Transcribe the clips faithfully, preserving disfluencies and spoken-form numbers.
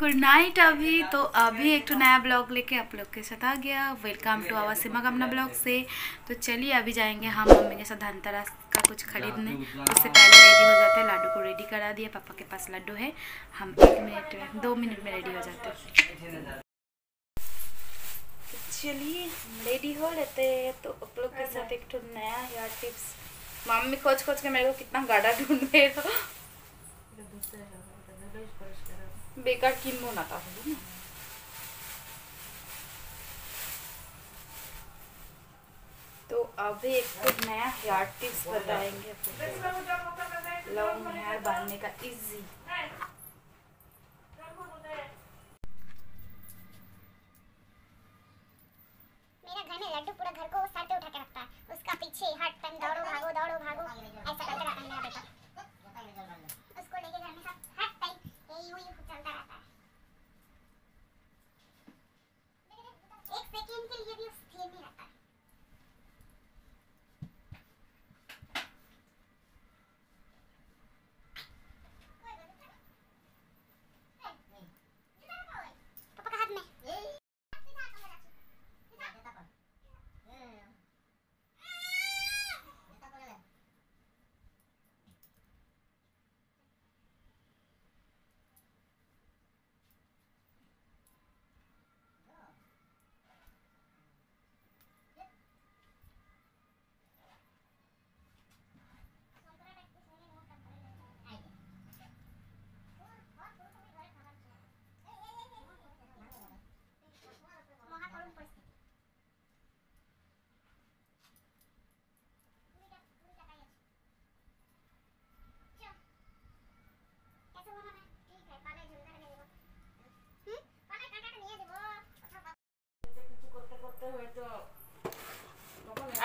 Good night. अभी तो अभी एक तो नया ब्लॉग लेके आप लोग के साथ आ गया। वेलकम टू आवर सिमाकामना ब्लॉग से। तो चलिए अभी जाएंगे हम मम्मी के साथ धनतेरस का कुछ खरीदने। उससे पहले रेडी हो जाते हैं। लाडू को रेडी करा दिया, पापा के पास लड्डू है। हम एक मिनट में दो मिनट में रेडी हो जाते हैं। चलिए हम रेडी हो लेते हैं। तो आप लोग के साथ एक तो नया हेयर टिप्स। मम्मी खोज खोज के मेरे को कितना गाढ़ा ढूंढ रहे हो। बेकार किनबो ना ताहले ना। तो अभी एक तो नया हेयर टिप्स बताएंगे। लॉन्ग हेयर बांधने का इजी। मेरा घर में लड्डू पूरा घर को सर पे उठा के रखता है। उसका पीछे हर टाइम दौड़ो भागो दौड़ो भागो ऐसा करता रहता है बेटा। उसको लेके घर में सब हर टाइम यू यू चलता रहता है। एक सेकंड के लिए भी स्थिर नहीं रहता है।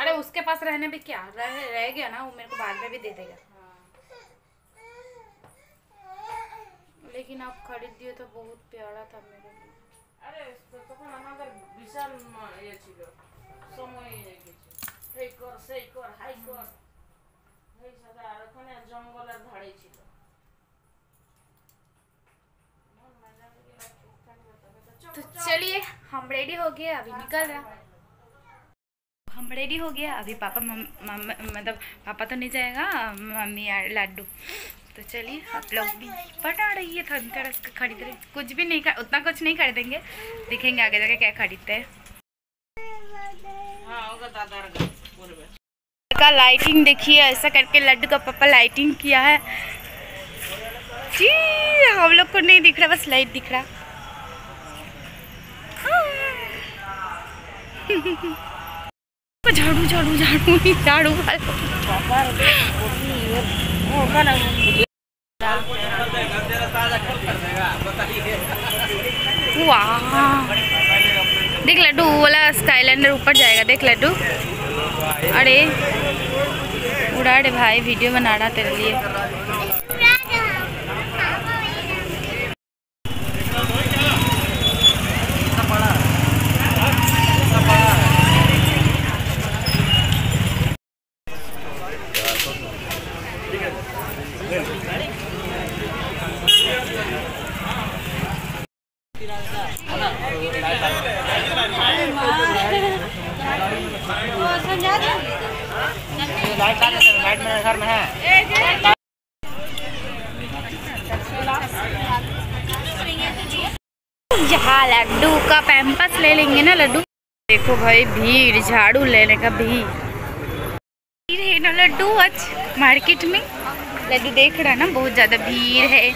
अरे उसके पास रहने पे क्या रह, रह गया ना, वो मेरे को बाद में भी दे देगा। हाँ। लेकिन आप खरीद दिए तो बहुत प्यारा था मेरे लिए। अरे तो तो कौन अनादर विशाल ये चिलो, समय ये किचु, एक और से एक और हाई और भाई सदा रखने जंगलर धारे चिलो। तो चलिए हम रेडी हो गए, अभी निकल रहा। हम रेडी हो गया अभी। पापा मतलब पापा तो नहीं जाएगा, मम्मी यार लाडू। तो चलिए आप लोग भी पटा रही है धनतेरस का खरीद रहे। कुछ भी नहीं कर, उतना कुछ नहीं खरीदेंगे, दिखेंगे आगे जाके क्या खरीदते हैं। का लाइटिंग देखिए, ऐसा करके लड्डू का पापा लाइटिंग किया है जी। हम लोग को नहीं दिख रहा, बस लाइट दिख रहा। हाँ। झाड़ू झाड़ू झाड़ू झाड़ू देख लड्डू वाला स्काईलाइनर ऊपर जाएगा। देख लड्डू, अरे उड़ा रे भाई, वीडियो बना रहा तेरे लिए। यहाँ लड्डू का पैम्पस ले लेंगे ना लड्डू। देखो भाई भीड़, झाड़ू लेने का भीड़ है ना। लड्डू आज मार्केट में लड्डू देख रहा है ना, बहुत ज्यादा भीड़ है।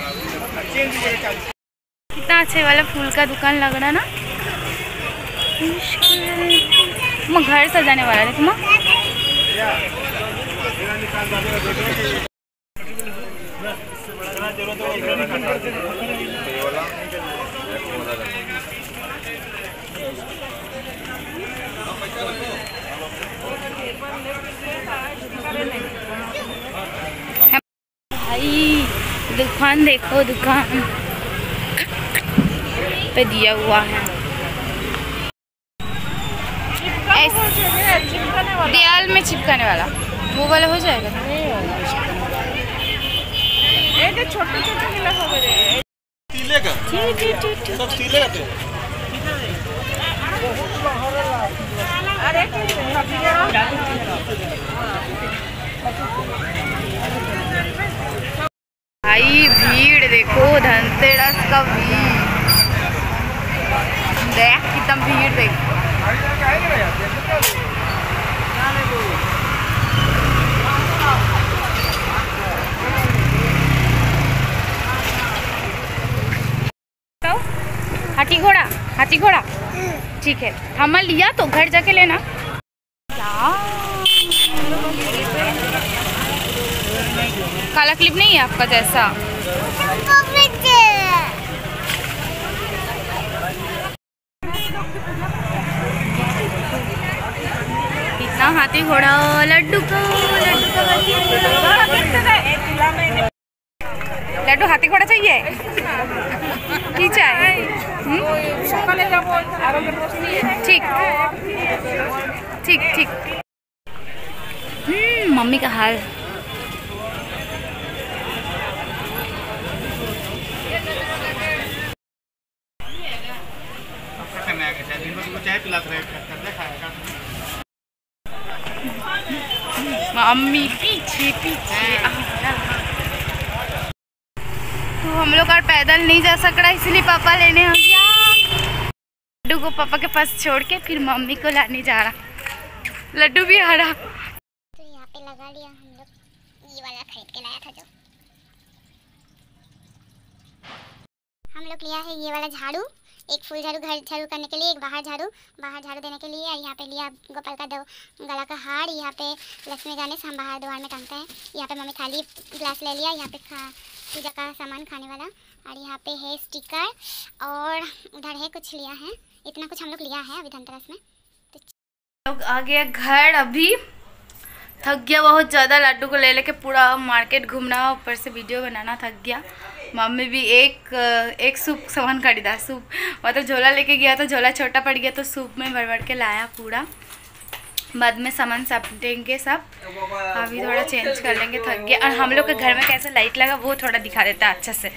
कितना अच्छे वाला फूल का दुकान लग रहा ना। मैं घर सजाने वाला देखो माँ। भाई दुकान देखो, दुकान पे दिया हुआ है। दीवार में चिपकाने वाला वो वाला हो जाएगा। ये छोटे छोटे गिलास हो गए तीले का, सब तीले का। अरे भाई भीड़ देखो, धनतेरस का भीड़ देख, कितनी भीड़ देखो। हाथी घोड़ा, हाथी घोड़ा ठीक है, हमारा लिया तो घर जाके लेना। काला क्लिप नहीं है आपका जैसा। इतना हाथी घोड़ा, लड्डू को लड्डू का लड्डू हाथी घोड़ा चाहिए की चाहिए। ठीक ठीक ठीक। हम्म मम्मी का हाल मम्मी पीछे पीछे। तो हम लोग और पैदल नहीं जा सक रहा, इसलिए पापा लेने हम लड्डू को पापा के पास छोड़ के फिर मम्मी को लाने जा रहा। लड्डू भी हरा। तो यहाँ पे लगा लिया हम लोग, ये वाला खरीद के लाया था जो हम लोग लिया है। ये वाला झाड़ू, एक फूल झाड़ू घर झाड़ू करने के लिए, एक बाहर झाड़ू बाहर झाड़ू देने के लिए। और यहाँ पे लिया गोपाल का दो गला का हार, यहाँ पे लक्ष्मी गणेश हम बाहर द्वार में टांगते हैं। यहाँ पे मम्मी थाली ग्लास ले लिया, यहाँ पे खा पूजा का सामान खाने वाला। और यहाँ पे है स्टिकर और उधर है कुछ लिया है। इतना कुछ हम लोग लिया है अभी धनतेरस में। लोग आ गया घर, अभी थक गया बहुत ज़्यादा। लड्डू को ले लेके पूरा मार्केट घूमना, ऊपर से वीडियो बनाना, थक गया। मम्मी भी एक एक सूप सामान खरीदा, सूप मतलब झोला लेके गया तो झोला छोटा पड़ गया तो सूप में भर भर के लाया पूरा। बाद में सामान सापेंगे सब। अभी थोड़ा चेंज कर लेंगे, थक गया। और हम लोग के घर में कैसा लाइट लगा वो थोड़ा दिखा देता है अच्छे से।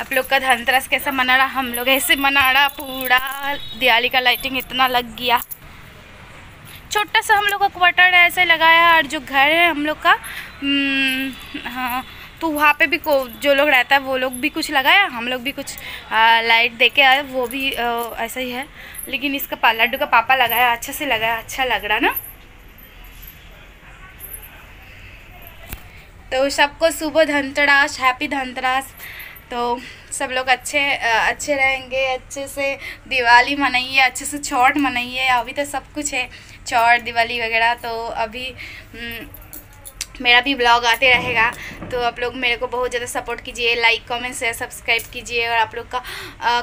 आप लोग का धनतेरस कैसा मना रहा, हम लोग ऐसे मना रहा। पूरा दिवाली का लाइटिंग इतना लग गया। छोटा सा हम लोग का क्वार्टर ऐसे लगाया। और जो घर है हम लोग का, हाँ तो वहाँ पे भी को जो लोग रहता है वो लोग भी कुछ लगाया, हम लोग भी कुछ आ, लाइट दे के आए। वो भी ऐसा ही है, लेकिन इसका लड्डू का पापा लगाया, अच्छे से लगाया, अच्छा लग रहा ना। तो सबको सुबह धनतेरस, हैप्पी धनतेरस। तो सब लोग अच्छे अच्छे रहेंगे, अच्छे से दिवाली मनाइए, अच्छे से छठ मनाइए। अभी तो सब कुछ है, छठ दिवाली वगैरह। तो अभी मेरा भी ब्लॉग आते रहेगा, तो आप लोग मेरे को बहुत ज़्यादा सपोर्ट कीजिए, लाइक कमेंट शेयर सब्सक्राइब कीजिए। और आप लोग का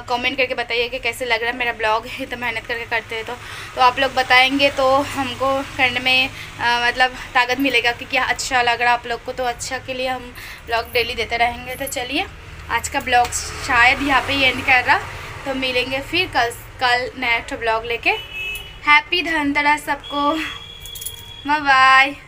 कमेंट करके बताइए कि कैसे लग रहा है मेरा ब्लॉग। ये तो मेहनत करके करते हैं, तो तो आप लोग बताएंगे तो हमको करने में आ, मतलब ताकत मिलेगा कि क्या अच्छा लग रहा आप लोग को। तो अच्छा के लिए हम ब्लॉग डेली देते रहेंगे। तो चलिए आज का ब्लॉग शायद यहाँ पर ही एंड कर रहा। तो मिलेंगे फिर कल कल नया ब्लॉग लेके। हैप्पी धनतेरस सबको, बाय बाय।